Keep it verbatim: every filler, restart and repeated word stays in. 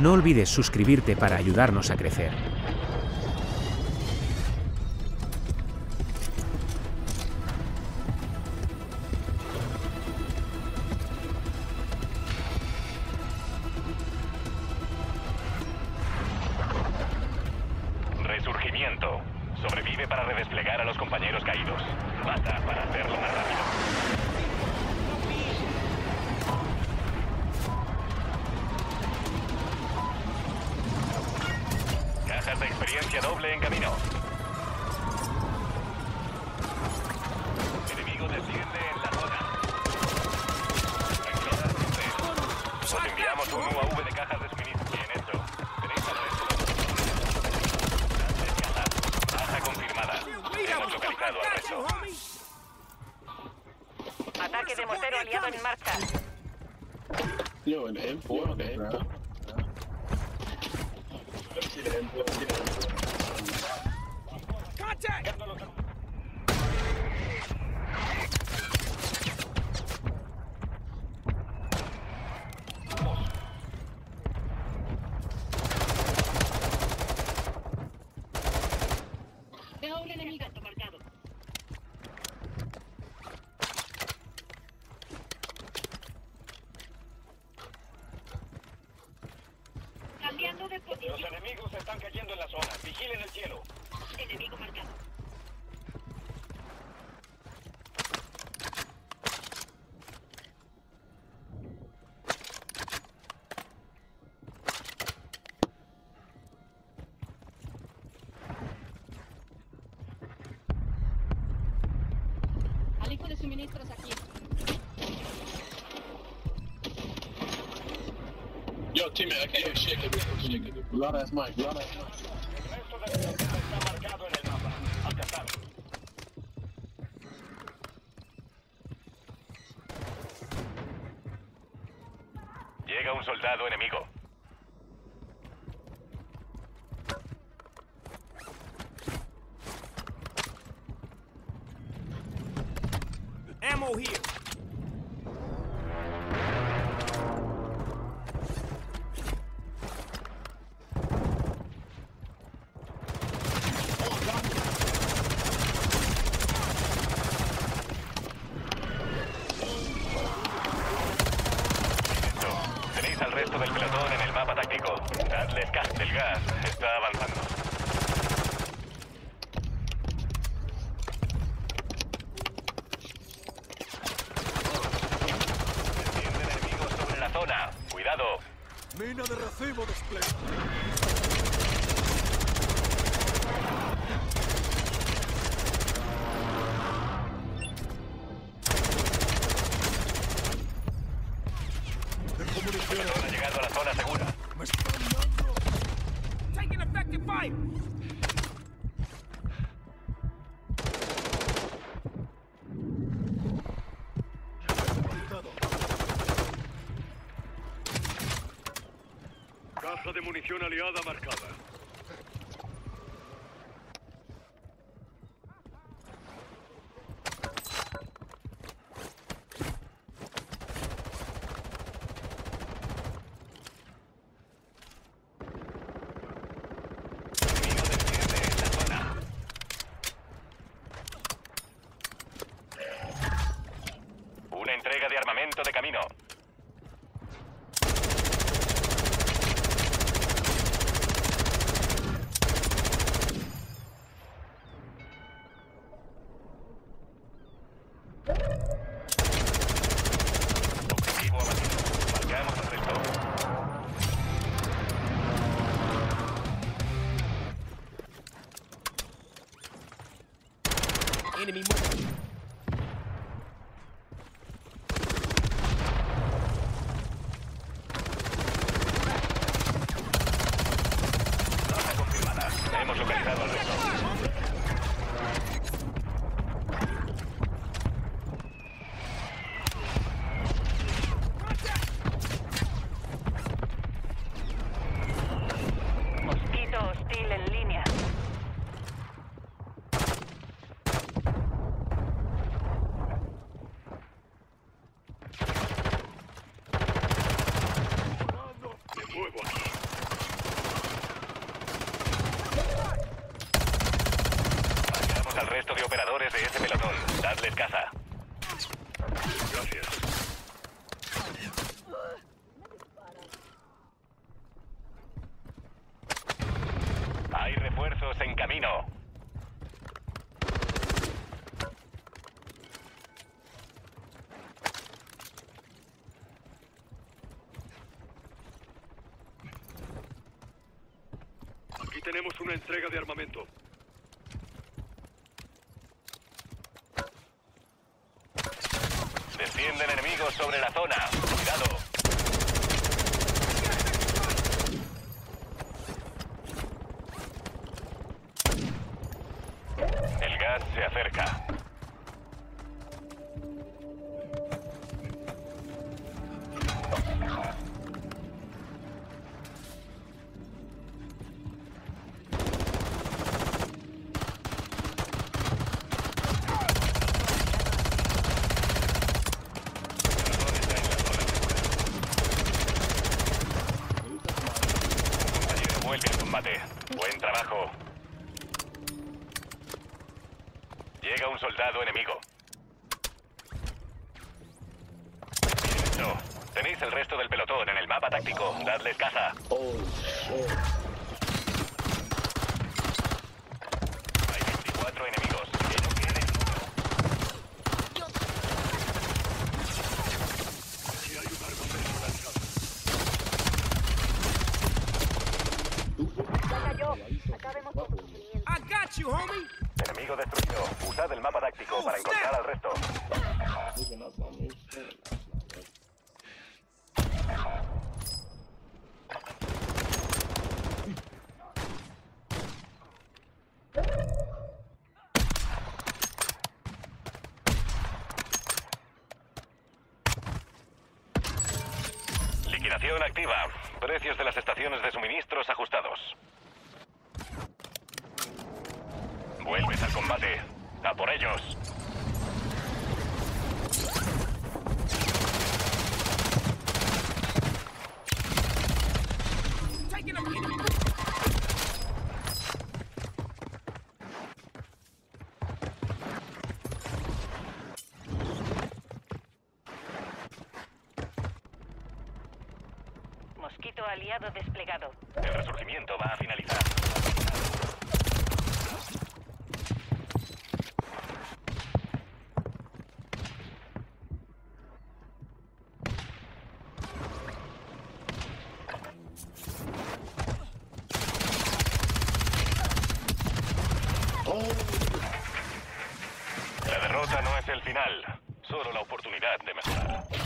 No olvides suscribirte para ayudarnos a crecer. Resurgimiento. Sobrevive para redesplegar a los compañeros caídos. Mata para hacerlo más rápido. De experiencia doble en camino. Enemigo desciende en la zona. Os enviamos un U A V de cajas de suministro. Bien hecho. Tenéis al resto. Baja confirmada. Hemos localizado al resto. Ataque de mortero aliado en marcha. Yo, en el M cuatro, en el M cuatro. Contact! Veo un enemigo marcado. Cambiando de posición. Los enemigos están cayendo en la zona. Vigilen el cielo. Enemigo marcado. Alijo de suministros aquí. Yo, teammate, I can't hear shit. A lot of ass mic, a lot of ass mic. El resto de la zona está marcado en el mapa. Alcanzado. Llega un soldado enemigo. Ammo here. Del pelotón en el mapa táctico. Dadles gas, del gas está avanzando. Descienden enemigos sobre la zona. Cuidado. Mina de racimo desplegada. Ha llegado a la zona segura. Me están dando. Take an effective fight. Caja de munición aliada marcada. Entrega de armamento de camino. Objetivo abatido. Marcamos el resto. Enemy moving. Nuevo aquí. resto de operadores de ese pelotón. Dadles caza. Gracias. Hay refuerzos en camino. Aquí tenemos una entrega de armamento. Descienden enemigos sobre la zona. Cuidado. El gas se acerca. Buen trabajo. Llega un soldado enemigo. Listo. Tenéis el resto del pelotón en el mapa táctico. Dadles caza. Oh, shit. Hay veinticuatro enemigos. Ellos tienen uno. Aquí hay un arma personalizado. I got you, homie. Enemigo destruido. Usad el mapa táctico para encontrar al resto. Liquidación activa. Precios de las estaciones de suministros ajustados. Vuelves al combate. ¡A por ellos! Mosquito aliado desplegado. El resurgimiento va a finalizar. La derrota no es el final, solo la oportunidad de mejorar.